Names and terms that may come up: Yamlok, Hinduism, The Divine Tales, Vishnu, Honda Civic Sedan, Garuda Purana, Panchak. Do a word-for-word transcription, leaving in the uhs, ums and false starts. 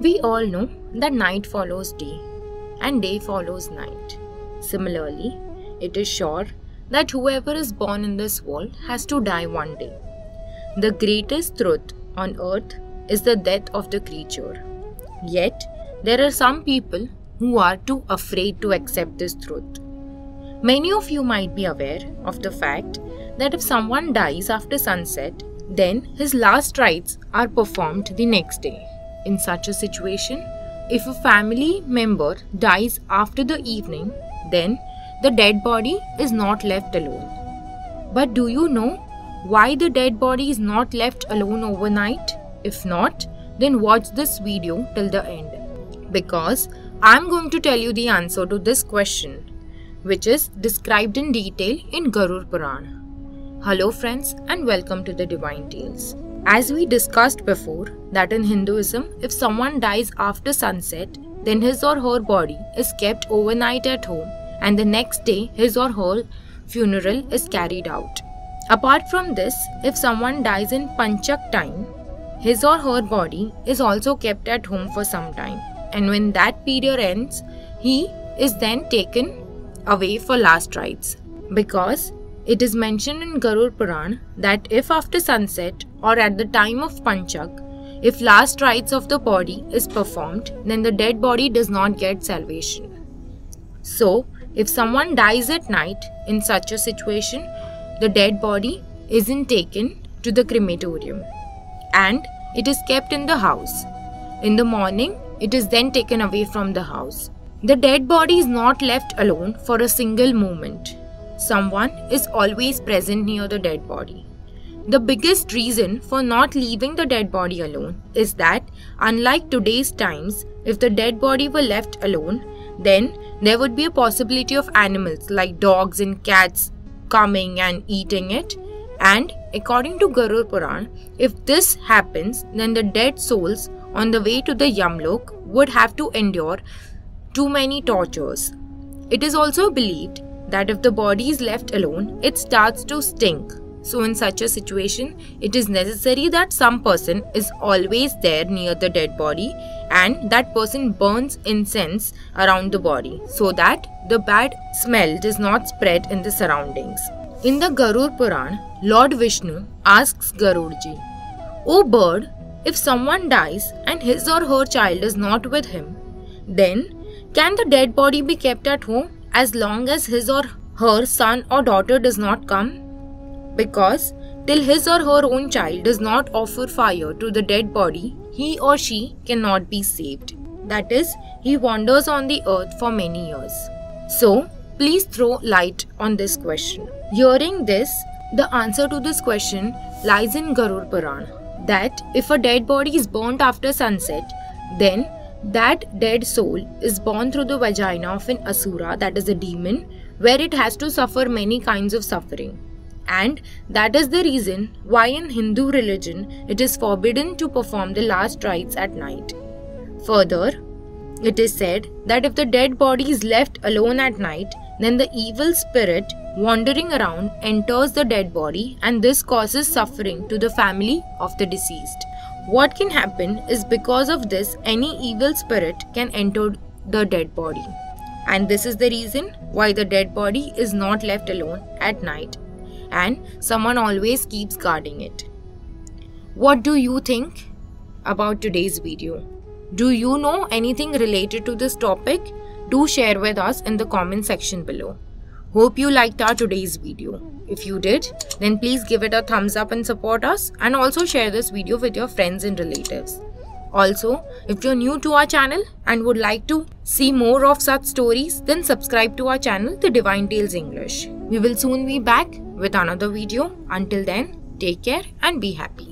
We all know that night follows day and day follows night. Similarly, it is sure that whoever is born in this world has to die one day. The greatest truth on earth is the death of the creature. Yet, there are some people who are too afraid to accept this truth. Many of you might be aware of the fact that if someone dies after sunset, then his last rites are performed the next day. In such a situation, if a family member dies after the evening, then the dead body is not left alone. But do you know why the dead body is not left alone overnight? If not, then watch this video till the end, because I am going to tell you the answer to this question, which is described in detail in Garuda Purana. Hello friends, and welcome to the Divine Tales. As we discussed before, that in Hinduism, if someone dies after sunset, then his or her body is kept overnight at home and the next day his or her funeral is carried out. Apart from this, if someone dies in Panchak time, his or her body is also kept at home for some time, and when that period ends, he is then taken away for last rites. Because it is mentioned in Garuda Purana that if after sunset or at the time of Panchak, if last rites of the body is performed, then the dead body does not get salvation. So, if someone dies at night, in such a situation, the dead body isn't taken to the crematorium and it is kept in the house. In the morning, it is then taken away from the house. The dead body is not left alone for a single moment. Someone is always present near the dead body. The biggest reason for not leaving the dead body alone is that, unlike today's times, if the dead body were left alone, then there would be a possibility of animals like dogs and cats coming and eating it. And according to Garuda Purana, if this happens, then the dead souls on the way to the Yamlok would have to endure too many tortures. It is also believed that if the body is left alone, it starts to stink. So in such a situation, it is necessary that some person is always there near the dead body and that person burns incense around the body so that the bad smell does not spread in the surroundings. In the Garuda Purana, Lord Vishnu asks Garudaji, "O bird, if someone dies and his or her child is not with him, then can the dead body be kept at home as long as his or her son or daughter does not come? Because till his or her own child does not offer fire to the dead body, he or she cannot be saved. That is, he wanders on the earth for many years. So, please throw light on this question." Hearing this, the answer to this question lies in Garuda Purana, that if a dead body is burnt after sunset, then that dead soul is born through the vagina of an asura, that is a demon, where it has to suffer many kinds of suffering. And that is the reason why in Hindu religion it is forbidden to perform the last rites at night. Further, it is said that if the dead body is left alone at night, then the evil spirit wandering around enters the dead body and this causes suffering to the family of the deceased. What can happen is, because of this, any evil spirit can enter the dead body. And this is the reason why the dead body is not left alone at night and someone always keeps guarding it. What do you think about today's video? Do you know anything related to this topic? Do share with us in the comment section below. Hope you liked our today's video. If you did, then please give it a thumbs up and support us, and also share this video with your friends and relatives. Also, if you're new to our channel and would like to see more of such stories, then subscribe to our channel, The Divine Tales English. We will soon be back with another video. Until then, take care and be happy.